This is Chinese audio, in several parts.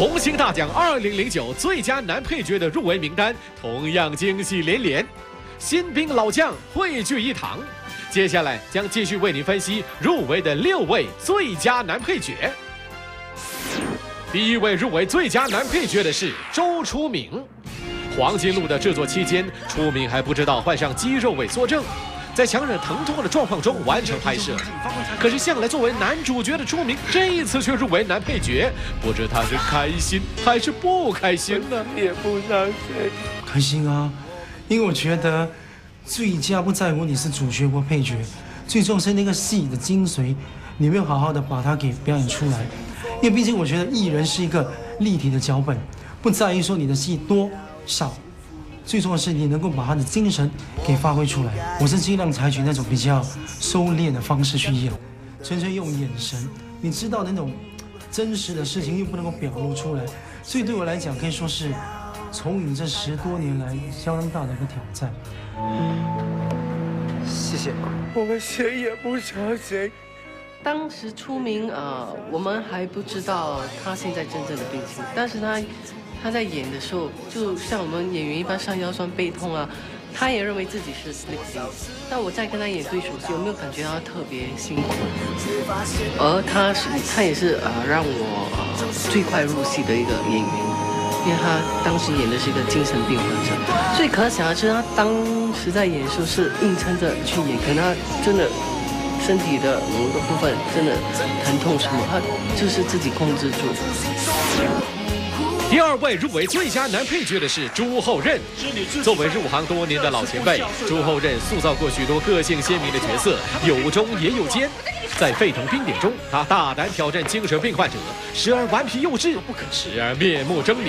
红星大奖2009最佳男配角的入围名单同样惊喜连连，新兵老将汇聚一堂。接下来将继续为您分析入围的6位最佳男配角。第一位入围最佳男配角的是周出明。《黄金路》的制作期间，出明还不知道患上肌肉萎缩症。 在强忍疼痛的状况中完成拍摄，可是向来作为男主角的出名，这一次却入围男配角，不知他是开心还是不开心呢？也不难为，开心啊，因为我觉得最佳不在乎你是主角或配角，最重要是那个戏的精髓，你没有好好的把它给表演出来。因为毕竟我觉得艺人是一个立体的脚本，不在于说你的戏多少。 最重要的是，你能够把他的精神给发挥出来。我是尽量采取那种比较收敛的方式去演，纯粹用眼神，你知道那种真实的事情又不能够表露出来，所以对我来讲可以说是从影这10多年来相当大的一个挑战。谢谢。我们谁也不想谁。当时出名我们还不知道他现在真正的病情，但是他在演的时候，就像我们演员一般上腰酸背痛啊，他也认为自己是 sleeping。但我在跟他演对手戏，有没有感觉到他特别辛苦？而他也是让我最快入戏的一个演员，因为他当时演的是一个精神病患者。最可想而知，他当时在演的时候是硬撑着去演，可他真的身体的某个部分真的疼痛什么，他就是自己控制住。 第2位入围最佳男配角的是朱厚任。作为入行多年的老前辈，朱厚任塑造过许多个性鲜明的角色，有忠也有奸。在《沸腾冰点》中，他大胆挑战精神病患者，时而顽皮幼稚，时而面目狰狞，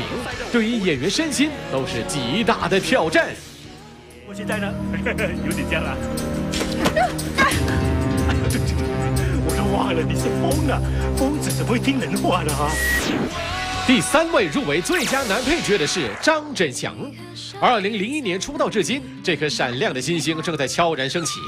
对于演员身心都是极大的挑战。我现在呢，有点僵了。哎呦，我都忘了你是疯了，疯子怎么会听人话的啊？ 第3位入围最佳男配角的是张振祥。2001年出道至今，这颗闪亮的新星正在悄然升起。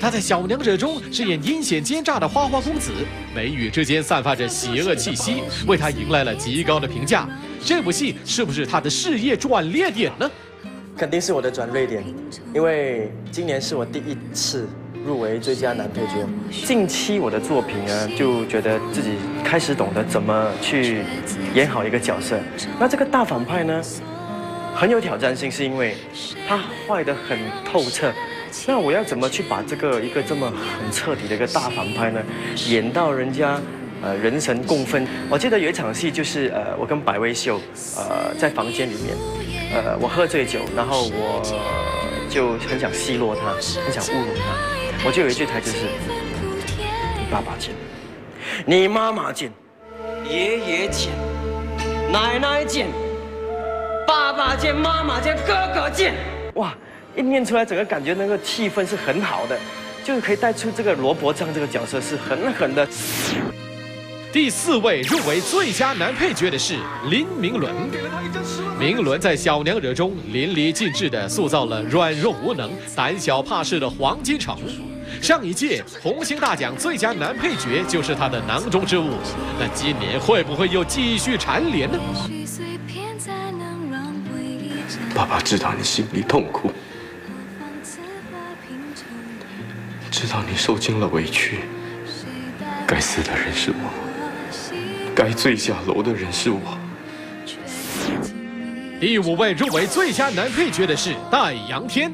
他在《小娘惹》中饰演阴险奸诈的花花公子，眉宇之间散发着邪恶气息，为他迎来了极高的评价。这部戏是不是他的事业转捩点呢？肯定是我的转捩点，因为今年是我第1次。 入围最佳男配角。近期我的作品呢，就觉得自己开始懂得怎么去演好一个角色。那这个大反派呢，很有挑战性，是因为他坏得很透彻。那我要怎么去把一个这么很彻底的一个大反派呢，演到人家人神共愤？我记得有一场戏就是我跟百威秀在房间里面，我喝醉酒，然后我就很想奚落他，很想侮辱他。 我就有一句台词是：“你爸爸贱，你妈妈贱，爷爷贱，奶奶贱，爸爸贱，妈妈贱，哥哥贱。”哇，一念出来，整个感觉那个气氛是很好的，就是可以带出这个罗伯章这个角色是狠狠的。第4位入围最佳男配角的是林明纶。 明纶在《小娘惹》中淋漓尽致地塑造了软弱无能、胆小怕事的黄金宠。上一届红星大奖最佳男配角就是他的囊中之物，那今年会不会又继续蝉联呢？爸爸知道你心里痛苦，知道你受尽了委屈。该死的人是我，该坠下楼的人是我。 第5位入围最佳男配角的是戴阳天。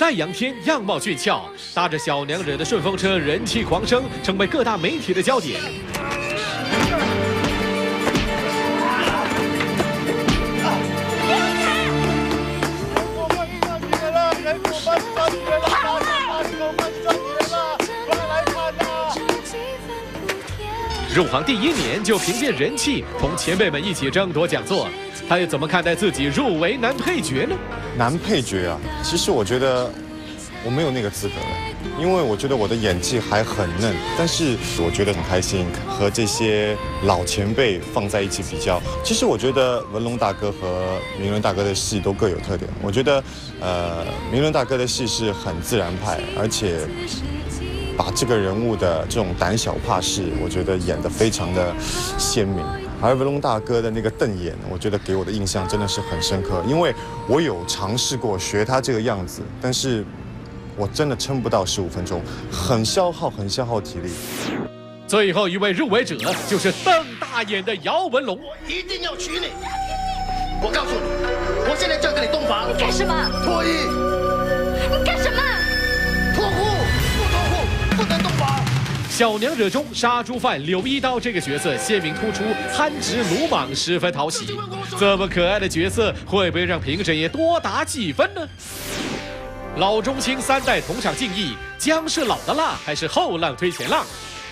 戴阳天样貌俊俏，搭着《小娘惹》的顺风车，人气狂升，成为各大媒体的焦点。入行第1年就凭借人气同前辈们一起争夺讲座。 他又怎么看待自己入围男配角呢？男配角啊，其实我觉得我没有那个资格，因为我觉得我的演技还很嫩。但是我觉得很开心，和这些老前辈放在一起比较。其实我觉得文龙大哥和明纶大哥的戏都各有特点。我觉得，明纶大哥的戏是很自然派，而且把这个人物的这种胆小怕事，我觉得演得非常的鲜明。而文龙大哥的那个瞪眼，我觉得给我的印象真的是很深刻，因为我有尝试过学他这个样子，但是我真的撑不到15分钟，很消耗体力。最后一位入围者就是瞪大眼的姚文龙，我一定要娶你！我告诉你，我现在就要跟你洞房！你干什么？脱衣！你干什么？脱裤！不脱裤不能洞房！ 小娘惹中杀猪犯柳一刀这个角色鲜明突出，憨直鲁莽，十分讨喜。这么可爱的角色，会不会让评审也多打几分呢？老中青三代同场竞艺，姜是老的辣还是后浪推前浪？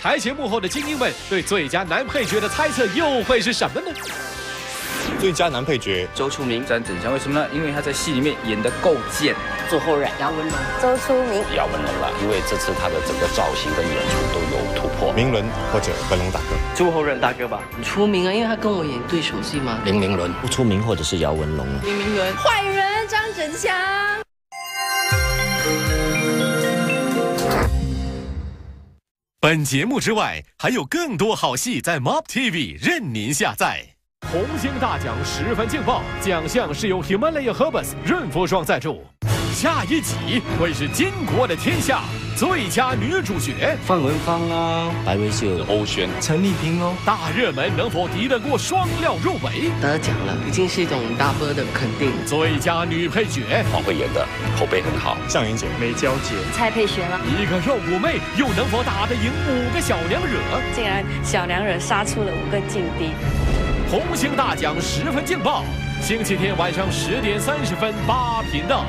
台前幕后的精英们对最佳男配角的猜测又会是什么呢？最佳男配角周处明、詹振强，为什么呢？因为他在戏里面演得够贱。做后人姚文龙、周处明、姚文龙了，因为这次他的整个造型跟演出都有突破。明伦或者文龙大哥，做后人大哥吧，出名啊，因为他跟我演对手戏嘛。林伦不出名或者是姚文龙了，明伦坏人张振强。本节目之外还有更多好戏在 Mob TV 任您下载。 红星大奖十分劲爆，奖项是由 Himalaya Herbes 润肤霜赞助。下一集会是巾帼的天下，最佳女主角范文芳啊，白薇秀、欧萱、陈丽萍哦。大热门能否敌得过双料入围？得奖了，已经是一种大波的肯定。最佳女配角，黄慧妍的口碑很好，向云姐、美娇姐、蔡佩璇了。一个肉骨妹又能否打得赢5个小娘惹？竟然小娘惹杀出了5个劲敌。 红星大奖十分劲爆，星期天晚上10点30分8频道。